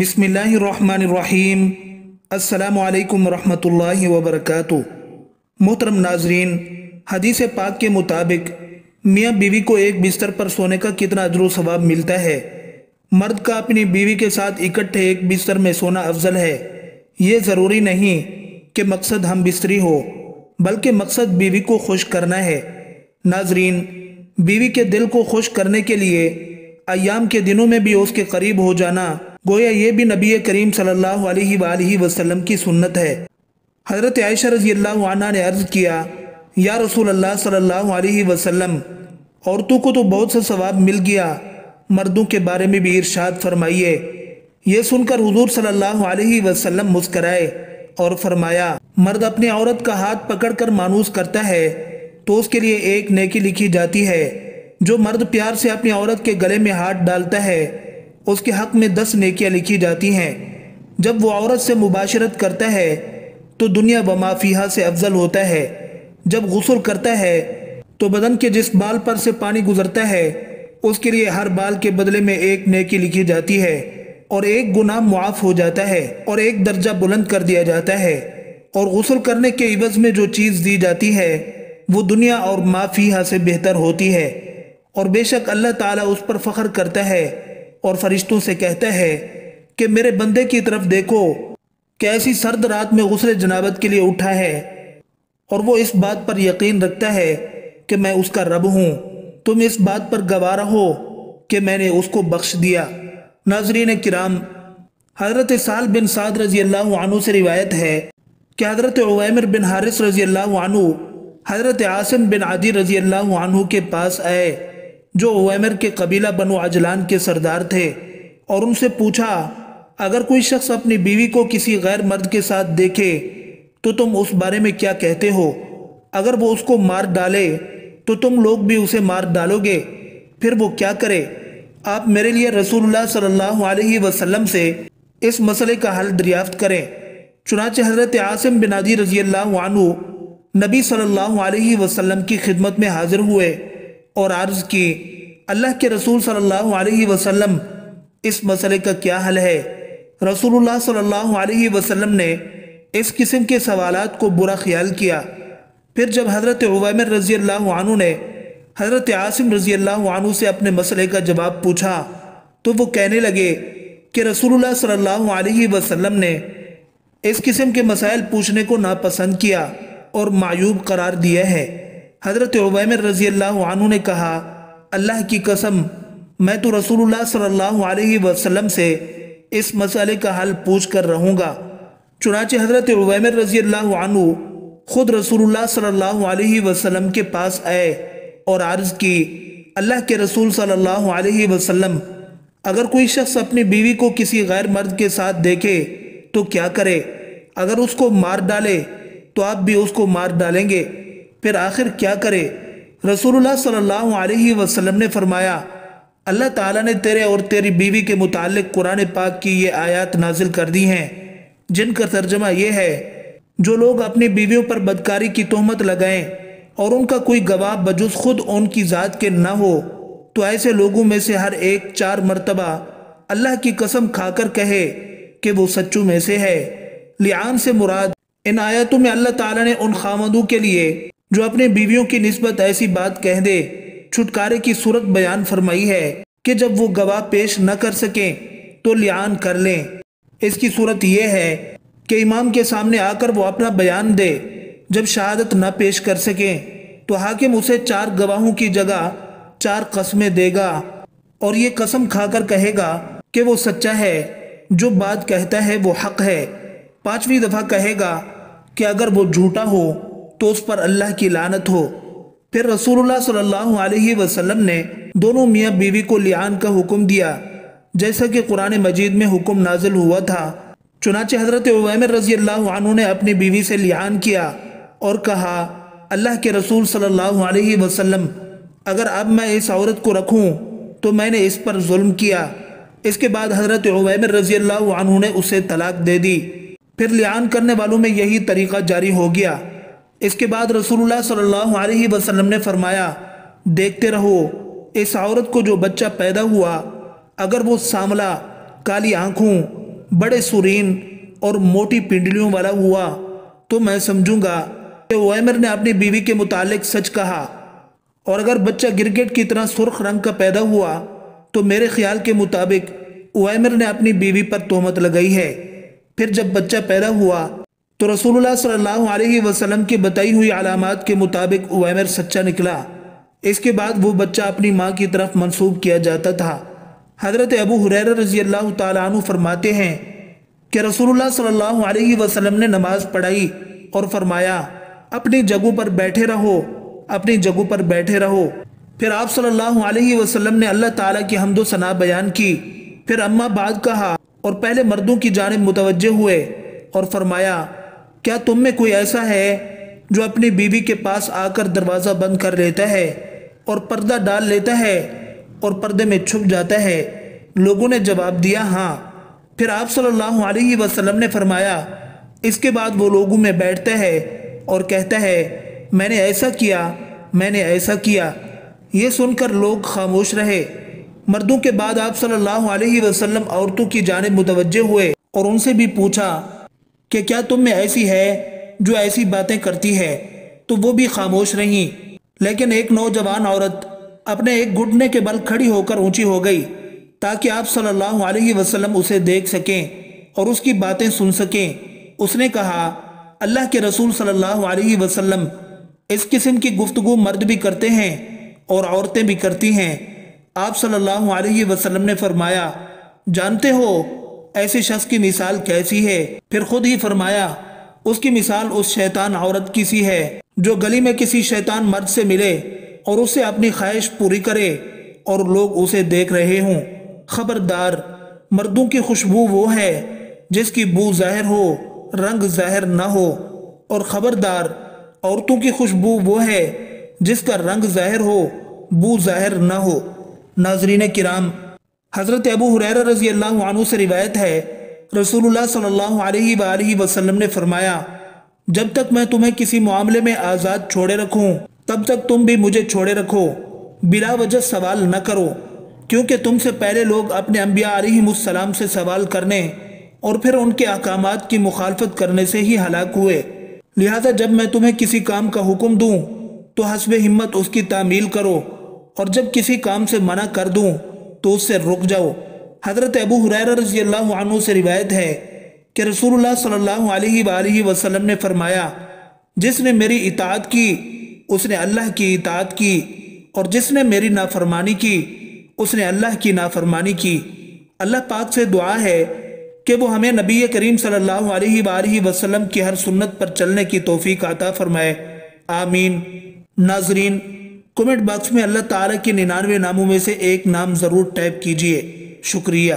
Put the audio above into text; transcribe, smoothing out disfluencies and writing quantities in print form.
बिस्मिल्लाहिर्रहमानिर्रहीम अस्सलामुअलैकुम रहमतुल्लाहि वबरकातु। मोहतरम नाजरीन, हदीस पाक के मुताबिक मियाँ बीवी को एक बिस्तर पर सोने का कितना अजर सवाब मिलता है। मर्द का अपनी बीवी के साथ इकट्ठे एक बिस्तर में सोना अफजल है। ये ज़रूरी नहीं कि मकसद हम बिस्तरी हो, बल्कि मकसद बीवी को खुश करना है। नाजरीन, बीवी के दिल को खुश करने के लिए अय्याम के दिनों में भी उसके करीब हो जाना गोया ये भी नबी करीम सल्लल्लाहु अलैहि वसल्लम की सुन्नत है। हज़रत आयशा रज़ियल्लाहु अन्हा ने अर्ज़ किया, या रसूल अल्लाह सल्लल्लाहु अलैहि वसल्लम, औरतों को तो बहुत सा सवाब मिल गया, मर्दों के बारे में भी इरशाद फरमाइए। यह सुनकर हुजूर सल्लल्लाहु अलैहि वसल्लम मुस्कराए और फरमाया, मर्द अपनी औरत का हाथ पकड़कर मानूस करता है तो उसके लिए एक नेकी लिखी जाती है। जो मर्द प्यार से अपनी औरत के गले में हाथ डालता है उसके हक़ में 10 नेकियाँ लिखी जाती हैं। जब वो औरत से मुबाशरत करता है तो दुनिया व माफिया से अफजल होता है। जब गुस्ल करता है तो बदन के जिस बाल पर से पानी गुजरता है उसके लिए हर बाल के बदले में एक नेकी लिखी जाती है और एक गुनाह मुआफ़ हो जाता है और एक दर्जा बुलंद कर दिया जाता है। और गुस्ल करने के एवज़ में जो चीज़ दी जाती है वो दुनिया और माफिया से बेहतर होती है। और बेशक अल्लाह ताला उस पर फ़ख्र करता है और फरिश्तों से कहता है कि मेरे बंदे की तरफ देखो कि ऐसी सर्द रात में गुस्ल जनाबत के लिए उठा है और वो इस बात पर यकीन रखता है कि मैं उसका रब हूँ। तुम इस बात पर गवारा हो कि मैंने उसको बख्श दिया। नाजरीन किराम, हज़रत साल बिन साद रज़ियल्लाहु अन्हु से रिवायत है कि हज़रत उवैमिर बिन हारिस रज़ियल्लाहु अन्हु हज़रत आसिम बिन आदी रज़ियल्लाहु अन्हु के पास आए, जो उवैमिर के कबीला बनु अजलान के सरदार थे, और उनसे पूछा, अगर कोई शख्स अपनी बीवी को किसी गैर मर्द के साथ देखे तो तुम उस बारे में क्या कहते हो? अगर वो उसको मार डाले तो तुम लोग भी उसे मार डालोगे, फिर वो क्या करे? आप मेरे लिए रसूलुल्लाह सल्लल्लाहु अलैहि वसल्लम से इस मसले का हल दरियाफ्त करें। चुनांचे हज़रत आसिम बिन आदी रज़ियल्लाहु अन्हु नबी सल्लल्लाहु अलैहि वसल्लम की खिदमत में हाजिर हुए और अर्ज़ की, अल्लाह के रसूल सल्लल्लाहु अलैहि वसल्लम, इस मसले का क्या हल है? रसूलुल्लाह सल्लल्लाहु अलैहि वसल्लम ने इस किस्म के सवालात को बुरा ख्याल किया। फिर जब हज़रत उवैमिर रज़ियल्लाहु अन्हु ने हज़रत आसिम रज़ियल्लाहु अन्हु से अपने मसले का जवाब पूछा तो वो कहने लगे कि रसूलुल्लाह सल्लल्लाहु अलैहि वसल्लम ने इस किस्म के मसाइल पूछने को नापसंद किया और मायूब करार दिया है। हज़रत उवैमिर रज़ियल्लाहु अन्हु ने कहा, अल्लाह की कसम, मैं तो रसूलुल्लाह सल्लल्लाहु अलैहि वसल्लम से इस मसले का हल पूछ कर रहूँगा। चुनांचे हज़रत उवैमिर रज़ियल्लाहु अन्हु ख़ुद रसूलुल्लाह सल्लल्लाहु अलैहि वसल्लम के पास आए और अर्ज़ की, अल्लाह के रसूल सल्लल्लाहु अलैहि वसल्लम, अगर कोई शख्स अपनी बीवी को किसी गैर मर्द के साथ देखे तो क्या करे? अगर उसको मार डाले तो आप भी उसको मार डालेंगे, फिर आखिर क्या करे? रसूलुल्लाह सल्लल्लाहु अलैहि वसल्लम ने फरमाया, अल्लाह ताला ने तेरे और तेरी बीवी के मुतालिक कुरान पाक की ये आयत नाजिल कर दी हैं, जिनका तर्जमा ये है, जो लोग अपनी बीवियों पर बदकारी की तोहमत लगाएँ और उनका कोई गवाह बजुज खुद उनकी ज़ात के ना हो, तो ऐसे लोगों में से हर एक 4 मरतबा अल्लाह की कसम खाकर कहे कि वो सच्चों में से है। लिआन से मुराद इन आयतों में अल्लाह ताला ने उन खामदों के लिए जो अपने बीवियों की निस्बत ऐसी बात कह दे, छुटकारे की सूरत बयान फरमाई है कि जब वो गवाह पेश न कर सकें तो लिआन कर लें। इसकी सूरत यह है कि इमाम के सामने आकर वो अपना बयान दे। जब शहादत न पेश कर सकें तो हाकिम उसे 4 गवाहों की जगह 4 कसमें देगा और ये कसम खाकर कहेगा कि वो सच्चा है, जो बात कहता है वो हक है। 5वीं दफ़ा कहेगा कि अगर वो झूठा हो तो उस पर अल्लाह की लानत हो। फिर रसूलुल्लाह सल्लल्लाहु अलैहि वसल्लम ने दोनों मियाँ बीवी को लिआन का हुक्म दिया, जैसा कि कुरान मजीद में हुक्म नाजिल हुआ था। चुनांचे हज़रत उवैमिर रज़ियल्लाहु अन्हु ने अपनी बीवी से लिआन किया और कहा, अल्लाह के रसूल सल्लल्लाहु अलैहि वसल्लम, अगर अब मैं इस औरत को रखूं तो मैंने इस पर जुल्म किया। इसके बाद हज़रत उवैमिर रज़ियल्लाहु अन्हु ने उसे तलाक दे दी। फिर लिआन करने वालों में यही तरीक़ा जारी हो गया। इसके बाद रसूलुल्लाह सल्लल्लाहु अलैहि वसल्लम ने फरमाया, देखते रहो, इस औरत को जो बच्चा पैदा हुआ, अगर वो सांवला, काली आँखों बड़े सुरीन और मोटी पिंडलियों वाला हुआ तो मैं समझूंगा कि ओएमर ने अपनी बीवी के मुतालिक सच कहा। और अगर बच्चा गिरगिट की तरह सुर्ख रंग का पैदा हुआ तो मेरे ख्याल के मुताबिक ओएमर ने अपनी बीवी पर तोहमत लगाई है। फिर जब बच्चा पैदा हुआ तो रसूलुल्लाह सल्लल्लाहु अलैहि वसल्लम की बताई हुई अलामत के मुताबिक ओएमर सच्चा निकला। इसके बाद वो बच्चा अपनी माँ की तरफ मंसूब किया जाता था। हज़रत अबू हुरैरा रज़ियल्लाहु तआला अन्हु फरमाते हैं कि रसूलुल्लाह सल्लल्लाहु अलैहि वसल्लम ने नमाज पढ़ाई और फरमाया, अपनी जगहों पर बैठे रहो, अपनी जगहों पर बैठे रहो। फिर आप सल्लल्लाहु अलैहि वसल्लम ने अल्लाह ताला की हम्दो सना बयान की, फिर अम्मा बाद कहा और पहले मर्दों की जानिब मुतवज्जे हुए और फरमाया, क्या तुम में कोई ऐसा है जो अपनी बीवी के पास आकर दरवाज़ा बंद कर लेता है और पर्दा डाल लेता है और पर्दे में छुप जाता है? लोगों ने जवाब दिया हाँ। फिर आप सल्लल्लाहु अलैहि वसल्लम ने फरमाया, इसके बाद वो लोगों में बैठता है और कहता है, मैंने ऐसा किया, मैंने ऐसा किया। ये सुनकर लोग खामोश रहे। मर्दों के बाद आप सल्लल्लाहु अलैहि वसल्लम औरतों की जानिब मुतवज्जे हुए और उनसे भी पूछा कि क्या तुम में ऐसी है जो ऐसी बातें करती है? तो वो भी खामोश रहीं। लेकिन एक नौजवान औरत अपने एक घुटने के बल खड़ी होकर ऊंची हो गई ताकि आप सल्लल्लाहु अलैहि वसल्लम उसे देख सकें और उसकी बातें सुन सकें। उसने कहा, अल्लाह के रसूल सल्लल्लाहु अलैहि वसल्लम, इस किस्म की गुफ्तगू मर्द भी करते हैं और औरतें भी करती हैं। आप सल्लल्लाहु अलैहि वसल्लम ने फरमाया, जानते हो ऐसे शख्स की मिसाल कैसी है? फिर खुद ही फरमाया, उसकी मिसाल उस शैतान औरत की सी है जो गली में किसी शैतान मर्द से मिले और उसे अपनी ख्वाहिश पूरी करे और लोग उसे देख रहे हों। खबरदार, मर्दों की खुशबू वो है जिसकी बू जाहिर हो, रंग जाहिर ना हो, और खबरदार, औरतों की खुशबू वो है जिसका रंग जाहिर हो, बू जाहिर ना हो। नाजरीन किराम, हज़रत अबू हुरैरा रज़ियल्लाहु अन्हु से रिवायत है, रसूलुल्लाह सल्लल्लाहु अलैहि वसल्लम ने फरमाया, जब तक मैं तुम्हें किसी मामले में आज़ाद छोड़े रखूँ तब तक तुम भी मुझे छोड़े रखो, बिला वजह सवाल न करो, क्योंकि तुमसे पहले लोग अपने अम्बिया अलैहिमुस्सलाम से सवाल करने और फिर उनके अहकामात की मुखालफत करने से ही हलाक हुए। लिहाजा जब मैं तुम्हें किसी काम का हुक्म दूं तो हस्ब हिम्मत उसकी तामील करो, और जब किसी काम से मना कर दूं तो उससे रुक जाओ। हज़रत अबू हुरैरा रज़ियल्लाहु अन्हु से रिवायत है कि रसूलुल्लाह सल्लल्लाहु अलैहि वसल्लम ने फरमाया, जिसने मेरी इताअत की उसने अल्लाह की इताअत की, और जिसने मेरी नाफरमानी की उसने अल्लाह की नाफरमानी की। अल्लाह पाक से दुआ है कि वो हमें नबी करीम सल्लल्लाहु अलैहि वसल्लम की हर सुन्नत पर चलने की तौफीक अता फरमाए। आमीन। नाजरीन, कमेंट बॉक्स में अल्लाह ताला के 99 नामों में से एक नाम ज़रूर टाइप कीजिए। शुक्रिया।